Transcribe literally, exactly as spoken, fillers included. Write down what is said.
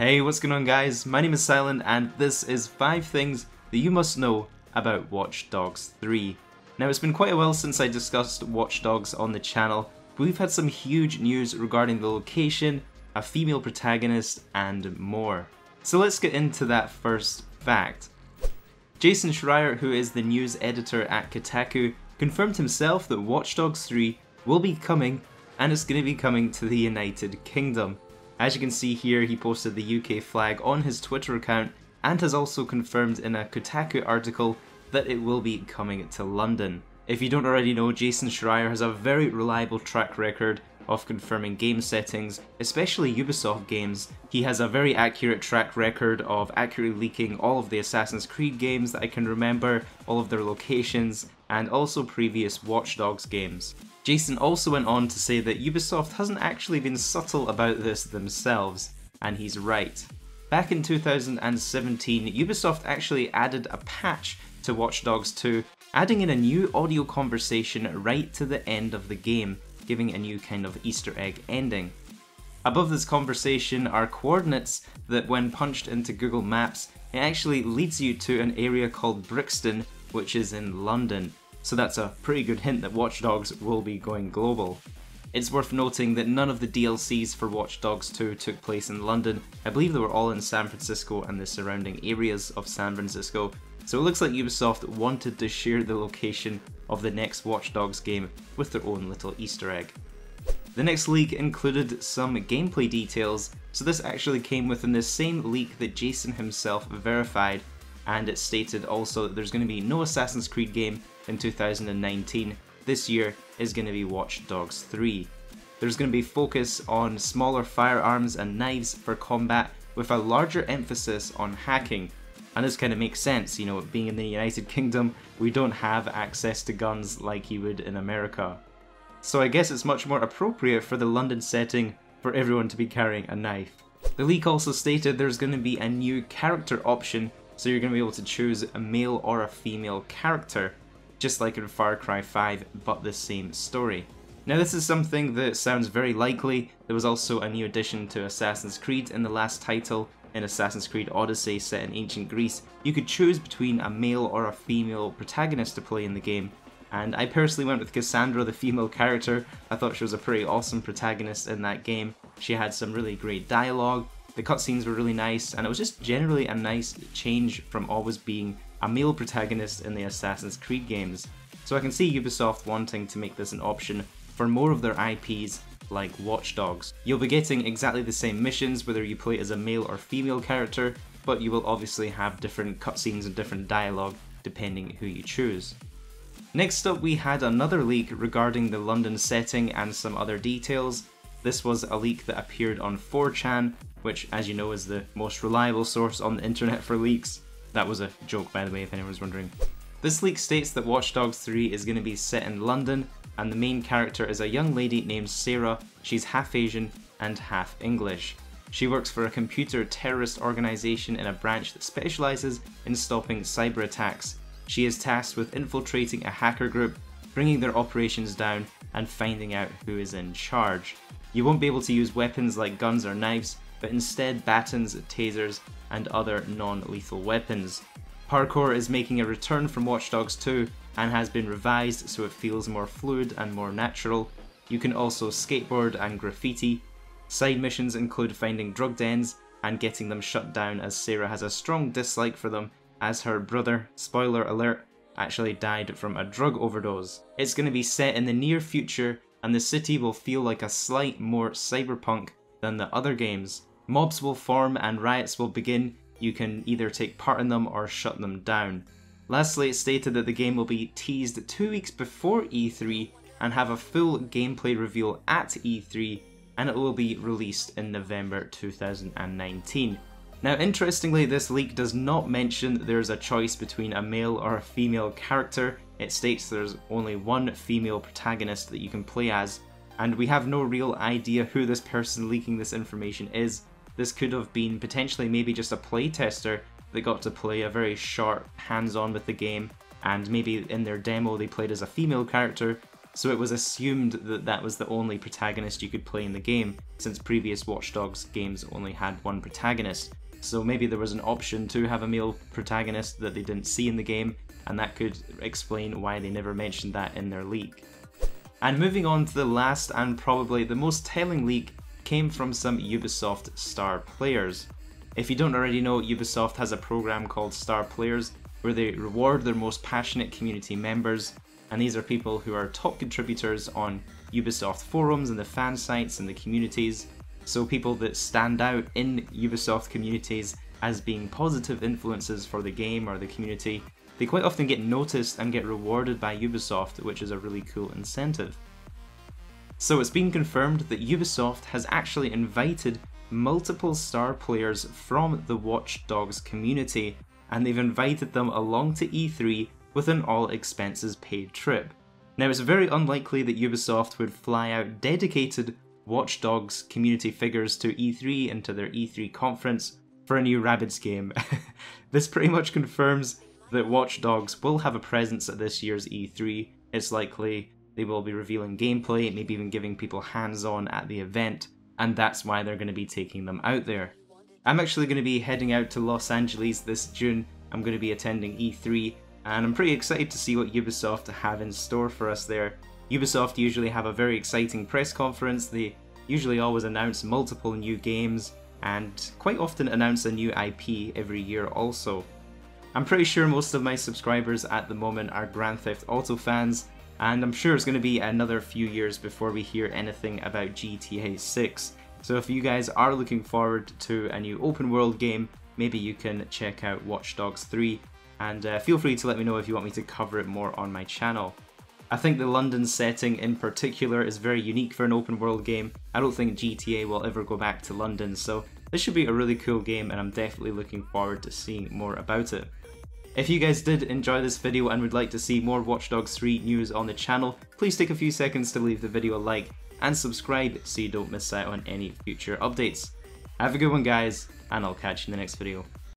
Hey, what's going on guys? My name is Silent and this is five things that you must know about Watch Dogs three. Now it's been quite a while since I discussed Watch Dogs on the channel, but we've had some huge news regarding the location, a female protagonist and more. So let's get into that first fact. Jason Schreier, who is the news editor at Kotaku, confirmed himself that Watch Dogs three will be coming and it's going to be coming to the United Kingdom. As you can see here, he posted the U K flag on his Twitter account and has also confirmed in a Kotaku article that it will be coming to London. If you don't already know, Jason Schreier has a very reliable track record of confirming game settings, especially Ubisoft games. He has a very accurate track record of accurately leaking all of the Assassin's Creed games that I can remember, all of their locations, and also previous Watch Dogs games. Jason also went on to say that Ubisoft hasn't actually been subtle about this themselves, and he's right. Back in two thousand seventeen, Ubisoft actually added a patch to Watch Dogs two, adding in a new audio conversation right to the end of the game, giving a new kind of Easter egg ending. Above this conversation are coordinates that when punched into Google Maps, it actually leads you to an area called Brixton, which is in London. So that's a pretty good hint that Watch Dogs will be going global. It's worth noting that none of the D L Cs for Watch Dogs two took place in London. I believe they were all in San Francisco and the surrounding areas of San Francisco. So it looks like Ubisoft wanted to share the location of the next Watch Dogs game with their own little Easter egg. The next leak included some gameplay details, so this actually came within the same leak that Jason himself verified, and it stated also that there's going to be no Assassin's Creed game in two thousand nineteen. This year is going to be Watch Dogs three. There's going to be focus on smaller firearms and knives for combat with a larger emphasis on hacking. And this kind of makes sense, you know, being in the United Kingdom, we don't have access to guns like you would in America. So I guess it's much more appropriate for the London setting for everyone to be carrying a knife. The leak also stated there's going to be a new character option, so you're going to be able to choose a male or a female character, just like in Far Cry five, but the same story. Now this is something that sounds very likely. There was also a new addition to Assassin's Creed in the last title. In Assassin's Creed Odyssey, set in ancient Greece, you could choose between a male or a female protagonist to play in the game. And I personally went with Kassandra, the female character. I thought she was a pretty awesome protagonist in that game. She had some really great dialogue, the cutscenes were really nice, and it was just generally a nice change from always being a male protagonist in the Assassin's Creed games. So I can see Ubisoft wanting to make this an option for more of their I Ps like Watch Dogs. You'll be getting exactly the same missions whether you play as a male or female character, but you will obviously have different cutscenes and different dialogue depending who you choose. Next up, we had another leak regarding the London setting and some other details. This was a leak that appeared on four chan, which as you know is the most reliable source on the internet for leaks. That was a joke, by the way, if anyone's wondering. This leak states that Watch Dogs three is going to be set in London, and the main character is a young lady named Sarah. She's half Asian and half English. She works for a computer terrorist organization in a branch that specializes in stopping cyber attacks. She is tasked with infiltrating a hacker group, bringing their operations down, and finding out who is in charge. You won't be able to use weapons like guns or knives, but instead batons, tasers, and other non-lethal weapons. Parkour is making a return from Watch Dogs two and has been revised so it feels more fluid and more natural. You can also skateboard and graffiti. Side missions include finding drug dens and getting them shut down, as Sarah has a strong dislike for them as her brother, spoiler alert, actually died from a drug overdose. It's going to be set in the near future and the city will feel like a slight more cyberpunk than the other games. Mobs will form and riots will begin. You can either take part in them or shut them down. Lastly, it stated that the game will be teased two weeks before E three and have a full gameplay reveal at E three, and it will be released in November two thousand nineteen. Now interestingly, this leak does not mention that there is a choice between a male or a female character. It states there's only one female protagonist that you can play as, and we have no real idea who this person leaking this information is. This could have been potentially maybe just a playtester that got to play a very short hands-on with the game, and maybe in their demo they played as a female character, so it was assumed that that was the only protagonist you could play in the game, since previous Watch Dogs games only had one protagonist. So maybe there was an option to have a male protagonist that they didn't see in the game, and that could explain why they never mentioned that in their leak. And moving on to the last and probably the most telling leak came from some Ubisoft star players. If you don't already know, Ubisoft has a program called Star Players where they reward their most passionate community members, and these are people who are top contributors on Ubisoft forums and the fan sites and the communities. So people that stand out in Ubisoft communities as being positive influences for the game or the community, they quite often get noticed and get rewarded by Ubisoft, which is a really cool incentive. So it's been confirmed that Ubisoft has actually invited multiple star players from the Watch Dogs community, and they've invited them along to E three with an all-expenses-paid trip. Now, it's very unlikely that Ubisoft would fly out dedicated Watch Dogs community figures to E three and to their E three conference for a new Rabbids game. This pretty much confirms that Watch Dogs will have a presence at this year's E three. It's likely they will be revealing gameplay, maybe even giving people hands-on at the event, and that's why they're going to be taking them out there. I'm actually going to be heading out to Los Angeles this June. I'm going to be attending E three, and I'm pretty excited to see what Ubisoft have in store for us there. Ubisoft usually have a very exciting press conference. They usually always announce multiple new games and quite often announce a new I P every year also. I'm pretty sure most of my subscribers at the moment are Grand Theft Auto fans, and I'm sure it's going to be another few years before we hear anything about G T A six. So if you guys are looking forward to a new open world game, maybe you can check out Watch Dogs three, and uh, feel free to let me know if you want me to cover it more on my channel. I think the London setting in particular is very unique for an open world game. I don't think G T A will ever go back to London, so this should be a really cool game and I'm definitely looking forward to seeing more about it. If you guys did enjoy this video and would like to see more Watch Dogs three news on the channel, please take a few seconds to leave the video a like and subscribe so you don't miss out on any future updates. Have a good one guys, and I'll catch you in the next video.